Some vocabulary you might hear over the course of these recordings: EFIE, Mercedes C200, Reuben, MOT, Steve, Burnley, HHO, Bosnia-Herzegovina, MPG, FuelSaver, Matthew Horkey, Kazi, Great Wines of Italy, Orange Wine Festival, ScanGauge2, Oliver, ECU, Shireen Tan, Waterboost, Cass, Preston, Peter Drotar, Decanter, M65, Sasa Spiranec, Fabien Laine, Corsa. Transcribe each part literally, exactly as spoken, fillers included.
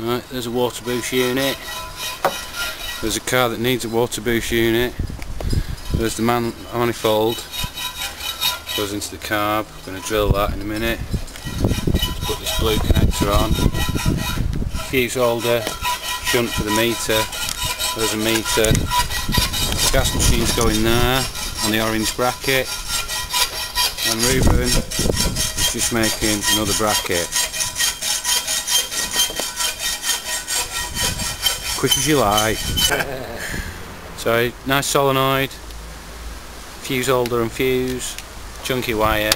Right, there's a Waterboost unit. There's a car that needs a Waterboost unit. There's the man manifold. Goes into the carb. I'm going to drill that in a minute. Let's put this blue connector on. Fuse holder. Shunt for the meter. There's a meter. The gas machine's going there on the orange bracket. And Reuben is just making another bracket. Quick as you like. So nice solenoid, fuse holder and fuse, chunky wire.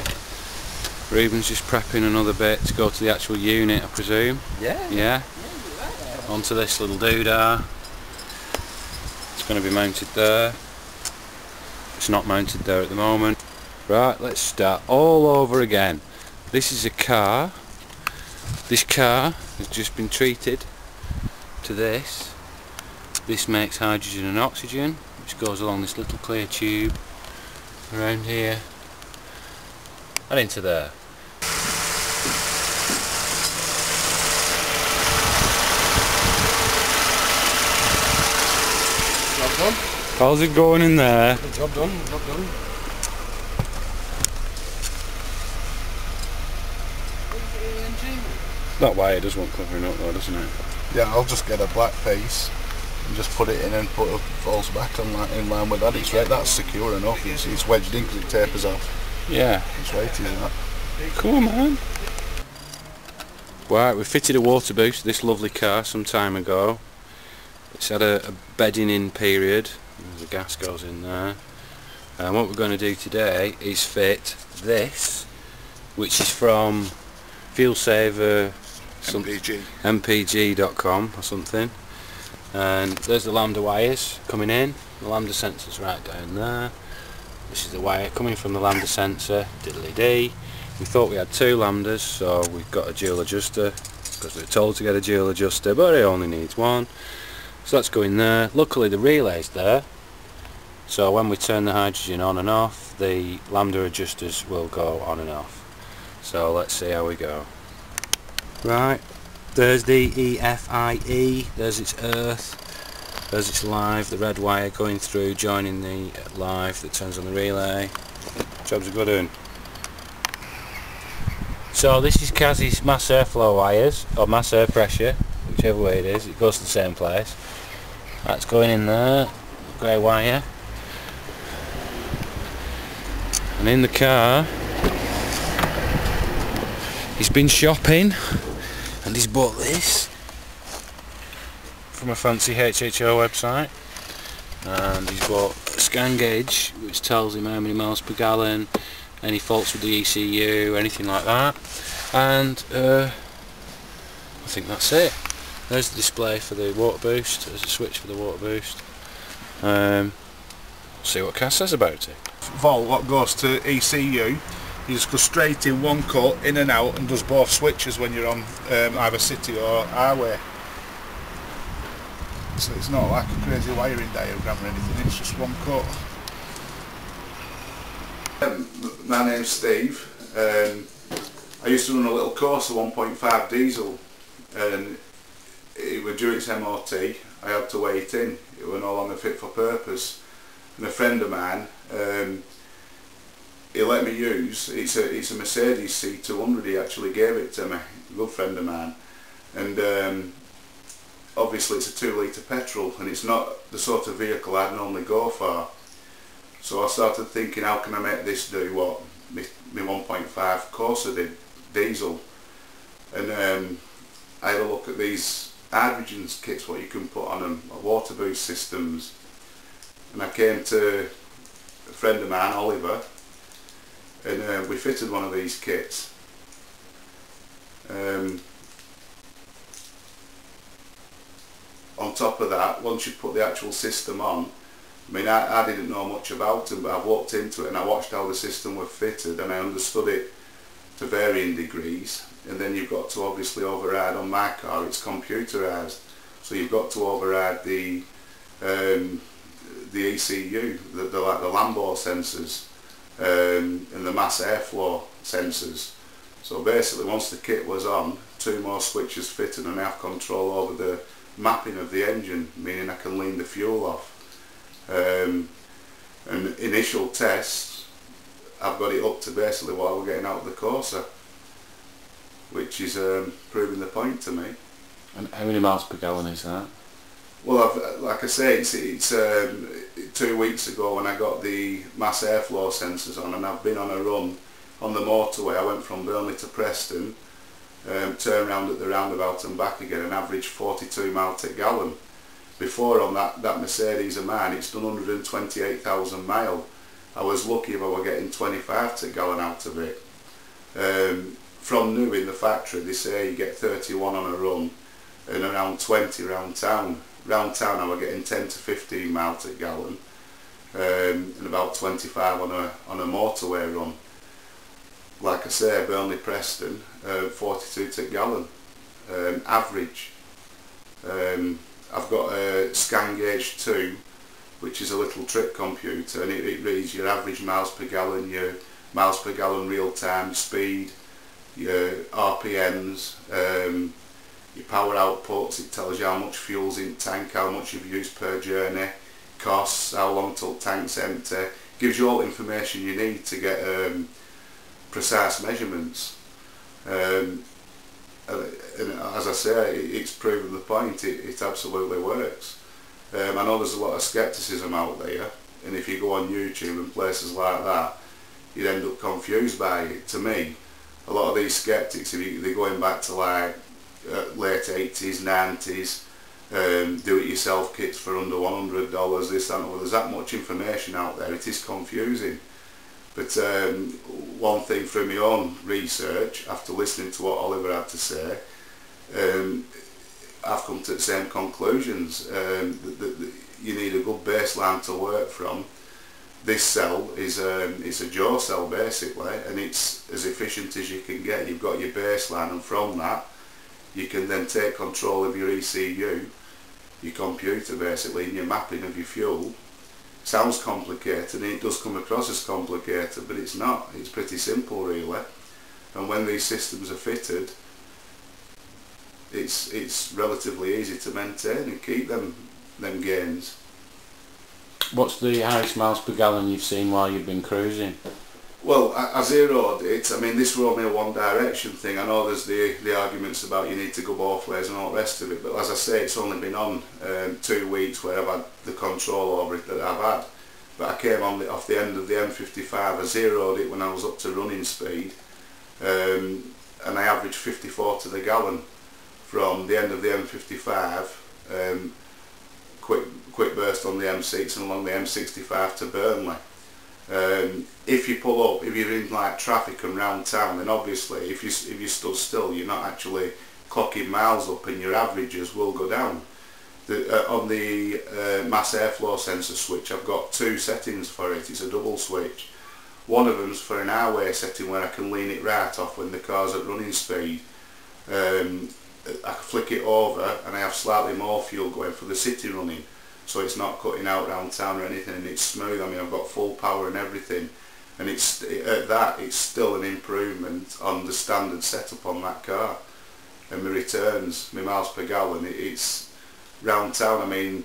Reuben's just prepping another bit to go to the actual unit, I presume. Yeah. Yeah. yeah right Onto this little doodah. It's going to be mounted there. It's not mounted there at the moment. Right, let's start all over again. This is a car. This car has just been treated to this. This makes hydrogen and oxygen, which goes along this little clear tube around here and into there. Job done. How's it going in there? Job done, job done. That wire does want covering up though, doesn't it? Yeah, I'll just get a black piece and just put it in and put a false back on that in line with that. It's right, that's secure enough. It's, it's wedged in because it tapers off. Yeah. It's right, isn't that? Cool, man. Right, we fitted a Waterboost to this lovely car some time ago. It's had a, a bedding in period. The gas goes in there. And what we're going to do today is fit this, which is from FuelSaver M P G dot com or something. And there's the lambda wires coming in. The lambda sensor's right down there. This is the wire coming from the lambda sensor. Diddly dee. We thought we had two lambdas, so we've got a dual adjuster because we were told to get a dual adjuster, but it only needs one. So that's going there. Luckily the relay's there, so when we turn the hydrogen on and off, the lambda adjusters will go on and off. So let's see how we go. Right, there's the E F I E, there's its earth, there's its live, the red wire going through, joining the live that turns on the relay. Job's a good one. So this is Kazi's mass airflow wires, or mass air pressure, whichever way it is, it goes to the same place. That's going in there, grey wire. And in the car, he's been shopping. And he's bought this from a fancy H H O website, and he's bought a scan gauge which tells him how many miles per gallon, any faults with the E C U, anything like that. And uh, I think that's it. There's the display for the Waterboost. There's a switch for the Waterboost. Um, see what Cass says about it. Volt what goes to E C U. You just go straight in one cut, in and out, and does both switches when you're on um, either city or highway. So it's not like a crazy wiring diagram or anything, it's just one cut. Um, my name's Steve. Um, I used to run a little Corsa one point five diesel, and it was during its M O T. I had to wait in. It was no longer fit for purpose. And a friend of mine, um, he let me use, it's a, it's a Mercedes C two hundred, he actually gave it to me, a good friend of mine. And um, obviously it's a two litre petrol and it's not the sort of vehicle I'd normally go for. So I started thinking, how can I make this do what my one point five Corsa did, diesel. And um, I had a look at these hydrogen kits, what you can put on them, like water boost systems. And I came to a friend of mine, Oliver, and uh, we fitted one of these kits. Um, on top of that, once you put the actual system on, I mean I, I didn't know much about them, but I walked into it and I watched how the system was fitted and I understood it to varying degrees, and then you've got to obviously override, on my car it's computerised, so you've got to override the um, the E C U, the, the, like the Lambo sensors. Um, and the mass airflow sensors So basically, once the kit was on, two more switches fitted and I have control over the mapping of the engine, meaning I can lean the fuel off. Um, and initial tests, I've got it up to basically while we're getting out of the Corsa, which is um, proving the point to me. And how many miles per gallon is that? Well, I've, like I say, it's, it's um, two weeks ago when I got the mass airflow sensors on, and I've been on a run on the motorway. I went from Burnley to Preston, um, turned round at the roundabout and back again, and averaged forty-two miles to gallon. Before on that, that Mercedes of mine, it's done one hundred twenty-eight thousand miles. I was lucky if I were getting twenty-five to gallon out of it. Um, from new in the factory, they say you get thirty-one on a run and around twenty round town. Round town I were getting ten to fifteen miles a gallon, um, and about twenty-five on a on a motorway run. Like I say, Burnley Preston, uh, forty-two to gallon um, average. Um, I've got a ScanGauge two, which is a little trip computer, and it, it reads your average miles per gallon, your miles per gallon real time speed, your R P Ms. Um, Your power outputs, it tells you how much fuel's in tank, how much you've used per journey, costs, how long till tank's empty. Gives you all the information you need to get um, precise measurements. Um, and as I say, it's proven the point, it, it absolutely works. Um, I know there's a lot of scepticism out there, and if you go on YouTube and places like that, you'd end up confused by it. To me, a lot of these sceptics, they're going back to like Uh, late eighties, nineties, um, do-it-yourself kits for under one hundred dollars, this and all. There's that much information out there, it is confusing. But um, one thing from my own research, after listening to what Oliver had to say, um, I've come to the same conclusions. Um, that, that, that you need a good baseline to work from. This cell is um, it's a jaw cell basically, and it's as efficient as you can get. You've got your baseline, and from that you can then take control of your E C U, your computer basically, and your mapping of your fuel. Sounds complicated, and it does come across as complicated, but it's not. It's pretty simple really. And when these systems are fitted, it's it's relatively easy to maintain and keep them them gains. What's the highest miles per gallon you've seen while you've been cruising? Well, I, I zeroed it. I mean, this was only a one direction thing. I know there's the, the arguments about you need to go both ways and all the rest of it, but as I say, it's only been on um, two weeks where I've had the control over it that I've had. But I came on the, off the end of the M fifty-five, I zeroed it when I was up to running speed, um, and I averaged fifty-four to the gallon from the end of the M fifty-five, um, quick, quick burst on the M six and along the M sixty-five to Burnley. Um, if you pull up, if you're in like traffic and round town, then obviously if you if you stood still, you're not actually clocking miles up, and your averages will go down. The, uh, on the uh, mass airflow sensor switch, I've got two settings for it. It's a double switch. One of them's for an highway setting where I can lean it right off when the car's at running speed. Um, I flick it over, and I have slightly more fuel going for the city running. So it's not cutting out round town or anything, and it's smooth. I mean, I've got full power and everything, and it's it, at that it's still an improvement on the standard setup on that car. And my returns, my miles per gallon, it, it's round town. I mean,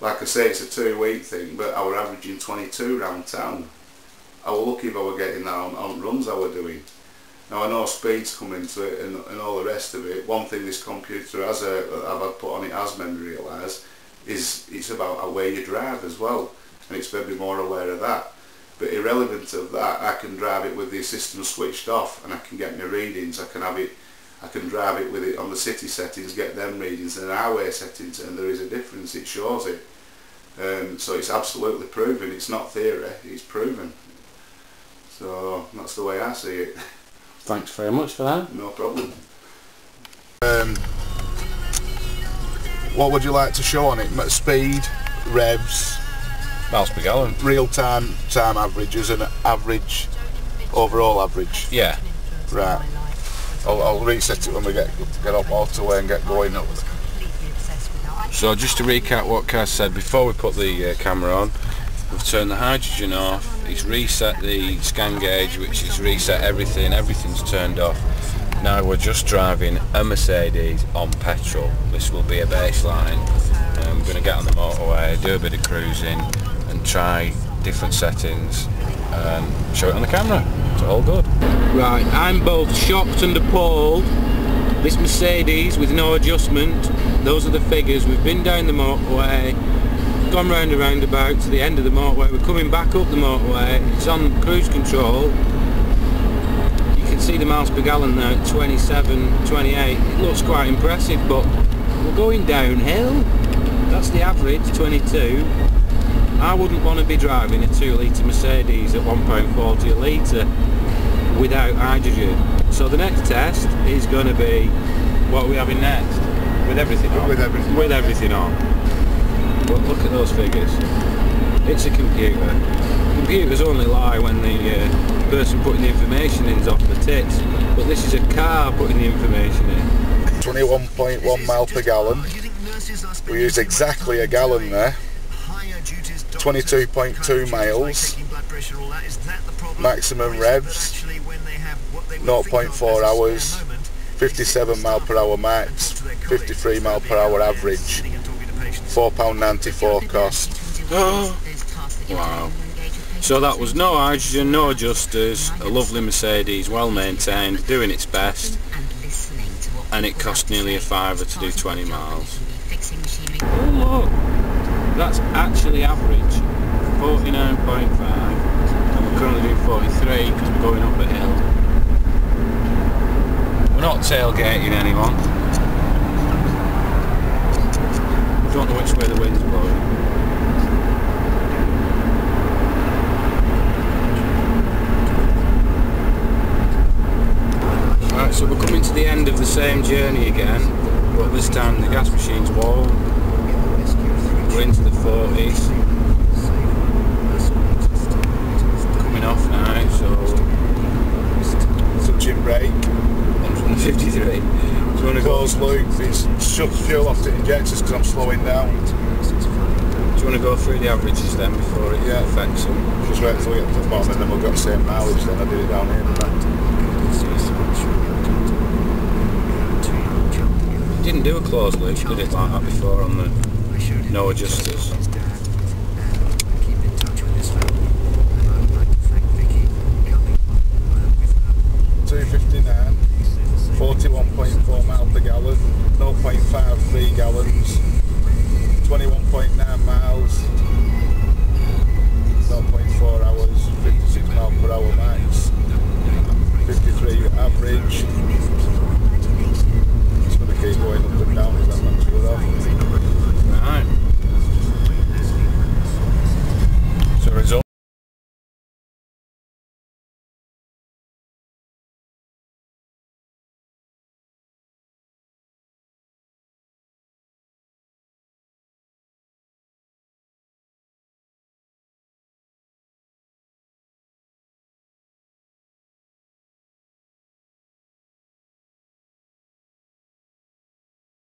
like I say, it's a two-week thing, but I were averaging twenty-two round town. I was lucky if I were getting that on, on runs I were doing. Now I know speeds come into it and, and all the rest of it. One thing this computer has, a, I've had put on it, has made me realise, is it's about the way you drive as well, and it's maybe more aware of that. But irrelevant of that, I can drive it with the system switched off, and I can get my readings. I can have it, I can drive it with it on the city settings, get them readings, and highway settings, and there is a difference. It shows it. Um, so it's absolutely proven. It's not theory. It's proven. So that's the way I see it. Thanks very much for that. No problem. Um, What would you like to show on it? Speed, revs, miles per gallon, real time time averages, and average, overall average. Yeah. Right. I'll, I'll reset it when we get get off motorway and get going up. So just to recap what Cass said before we put the uh, camera on, We've turned the hydrogen off, it's reset the scan gauge, which is reset everything, everything's turned off. Now we're just driving a Mercedes on petrol. This will be a baseline. I'm going to get on the motorway, do a bit of cruising and try different settings and show it on the camera. It's all good. Right, I'm both shocked and appalled. This Mercedes with no adjustment, those are the figures. We've been down the motorway, gone round a roundabout to the end of the motorway, we're coming back up the motorway, it's on cruise control. You can see the miles per gallon now, twenty-seven, twenty-eight, it looks quite impressive, but we're going downhill. That's the average, twenty-two. I wouldn't want to be driving a two litre Mercedes at one pound forty a litre without hydrogen. So the next test is going to be what are we having next? With everything on. With everything, With everything on. But look at those figures. It's a computer. Computers only lie when the uh, person putting the information in is off the tits. But this is a car putting the information in. twenty-one point one mile per gallon. We used exactly a gallon there. twenty-two point two miles. Maximum revs. zero point four hours. fifty-seven mile per hour max. fifty-three mile per hour average. four pound ninety-four cost. Oh, wow. So that was no hydrogen, no adjusters, a lovely Mercedes, well maintained, doing its best, and it cost nearly a fiver to do twenty miles. Oh look, that's actually average, forty-nine point five, and we're currently doing forty-three because we're going up a hill. We're not tailgating anyone. We don't know which way the wind's blowing. Right, so we're coming to the end of the same journey again, but this time the gas machine's warm. We're into the forties. Coming off now, so... Touching brake. one fifty-three. So when we go loop, it shuts fuel off the injectors because I'm slowing down. Do you want to go through the averages then before it yeah. affects them? Just wait until we get to the bottom and then we'll get the same mileage, then I do it down here. Didn't do a closed loop, did it like that before on the no adjusters? two fifty-nine, forty-one point four mile per gallon, zero point five three gallons, twenty-one point nine miles, zero point four hours, fifty-six mile per hour max, fifty-three average.